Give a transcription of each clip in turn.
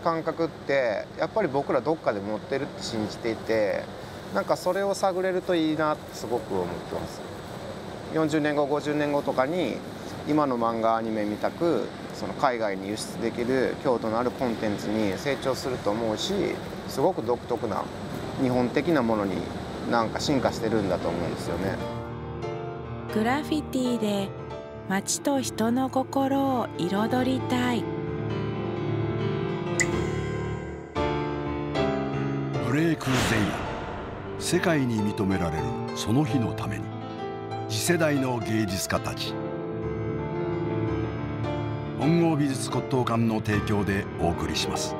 感覚ってやっぱり僕らどっかで持ってるって信じていて、なんかそれを探れるといいなってすごく思ってます。40年後50年後とかに今の漫画アニメみたくその海外に輸出できる強度のあるコンテンツに成長すると思うし、すごく独特な日本的なものになんか進化してるんだと思うんですよね。グラフィティで街と人の心を彩りたい。ブレイク・ゼイヤン、世界に認められるその日のために、次世代の芸術家たち。本郷美術骨董館の提供でお送りします。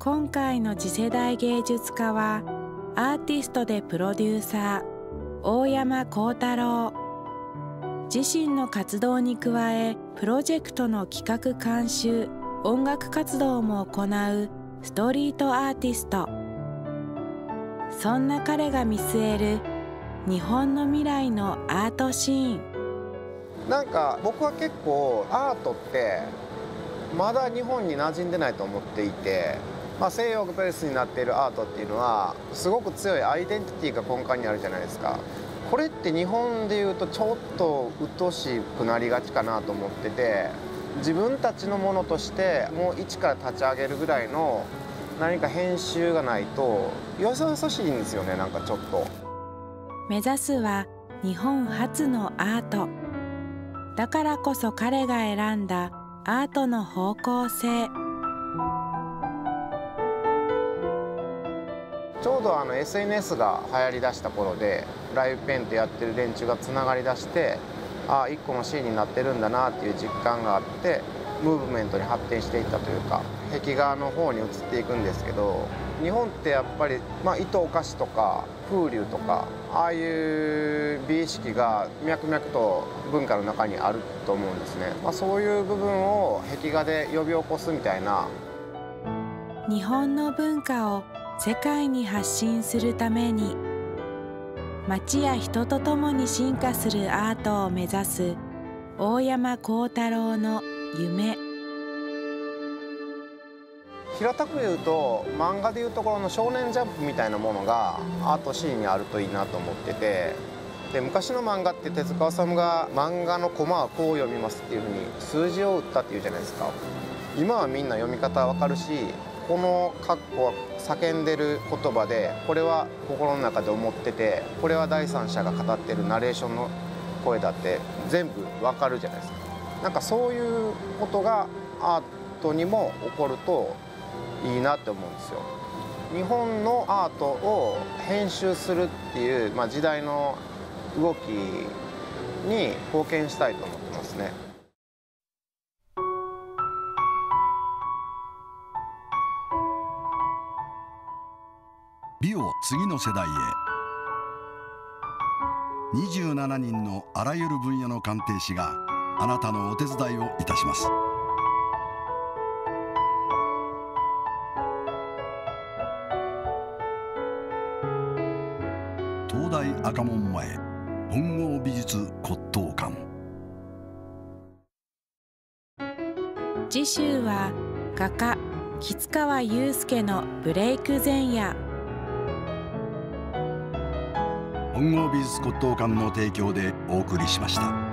今回の次世代芸術家はアーティストでプロデューサー大山光太郎。自身の活動に加えプロジェクトの企画監修音楽活動も行うストリートアーティスト。そんな彼が見据える日本の未来のアートシーン。なんか僕は結構アートってまだ日本に馴染んでないと思っていて。まあ西洋ベースになっているアートっていうのはすごく強いアイデンティティが根幹にあるじゃないですか。これって日本でいうとちょっと鬱陶しくなりがちかなと思ってて、自分たちのものとしてもう一から立ち上げるぐらいの何か編集がないとよそよそしいんですよね。なんかちょっと目指すは日本初のアートだからこそ、彼が選んだアートの方向性。ちょうどSNS が流行りだした頃でライブペイントやってる連中がつながりだして、ああ一個のシーンになってるんだなっていう実感があって、ムーブメントに発展していったというか、壁画の方に移っていくんですけど、日本ってやっぱり、糸お菓子とか風流とかああいう美意識が脈々と文化の中にあると思うんですね。そういう部分を壁画で呼び起こすみたいな。日本の文化を世界に発信するために、街や人とともに進化するアートを目指す大山光太郎の夢。平たく言うと漫画でいうところの「少年ジャンプ」みたいなものがアートシーンにあるといいなと思ってて、で昔の漫画って手塚治虫が漫画のコマはこう読みますっていうふうに数字を打ったっていうじゃないですか。今はみんな読み方わかるし、この括弧は叫んでる言葉で、これは心の中で思ってて、これは第三者が語ってるナレーションの声だって全部わかるじゃないですか。なんかそういうことがアートにも起こるといいなって思うんですよ。日本のアートを編集するっていう、時代の動きに貢献したいと思ってますね。美を次の世代へ。27人のあらゆる分野の鑑定士があなたのお手伝いをいたします。東大赤門前本郷美術骨董館。次週は画家木津川雄介のブレイク前夜。本郷美術骨董館の提供でお送りしました。